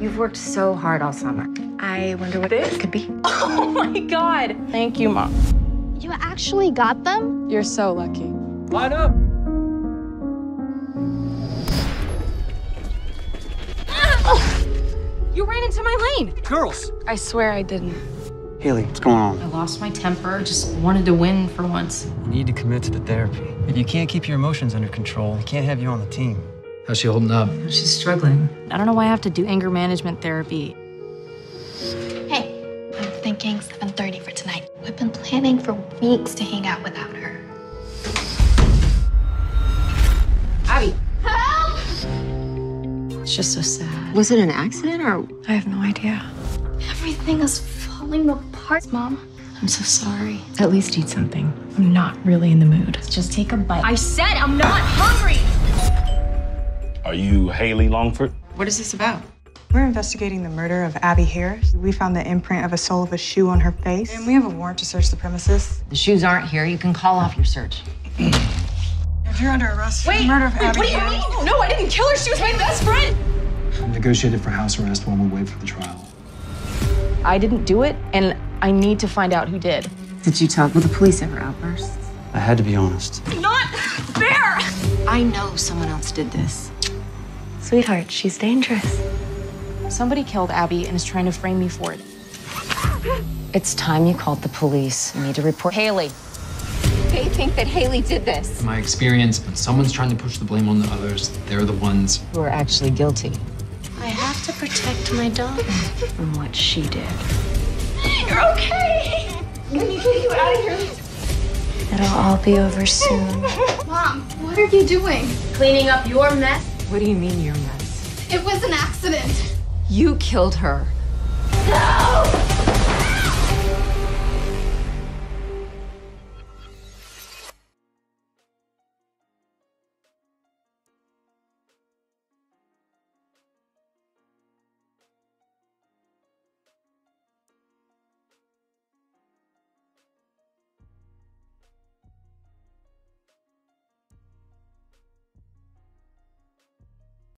You've worked so hard all summer. I wonder what it could be. Oh, my God. Thank you, Mom. You actually got them? You're so lucky. Line up. You ran into my lane. Girls. I swear I didn't. Haley, what's going on? I lost my temper. Just wanted to win for once. You need to commit to the therapy. If you can't keep your emotions under control, we can't have you on the team. How's she holding up? She's struggling. I don't know why I have to do anger management therapy. Hey, I'm thinking 7:30 for tonight. We've been planning for weeks to hang out without her. Abby. Help! It's just so sad. Was it an accident or? I have no idea. Everything is falling apart, Mom. I'm so sorry. At least eat something. I'm not really in the mood. Just take a bite. I said I'm not hungry! Are you Haley Longford? What is this about? We're investigating the murder of Abby Harris. We found the imprint of a sole of a shoe on her face. And we have a warrant to search the premises. The shoes aren't here. You can call off your search. You're under arrest for the murder of Abby Harris. What do you mean? No, I didn't kill her. She was my best friend. I negotiated for house arrest while we wait for the trial. I didn't do it, and I need to find out who did. Did you tell the police ever outbursts? I had to be honest. Not fair! I know someone else did this. Sweetheart, she's dangerous. Somebody killed Abby and is trying to frame me for it. It's time you called the police. You need to report Haley. They think that Haley did this. In my experience, when someone's trying to push the blame on the others, they're the ones who are actually guilty. I have to protect my daughter from what she did. You're okay. We need to get you out of here. It'll all be over soon. Mom, what are you doing? Cleaning up your mess? What do you mean, your mess? It was an accident. You killed her. No!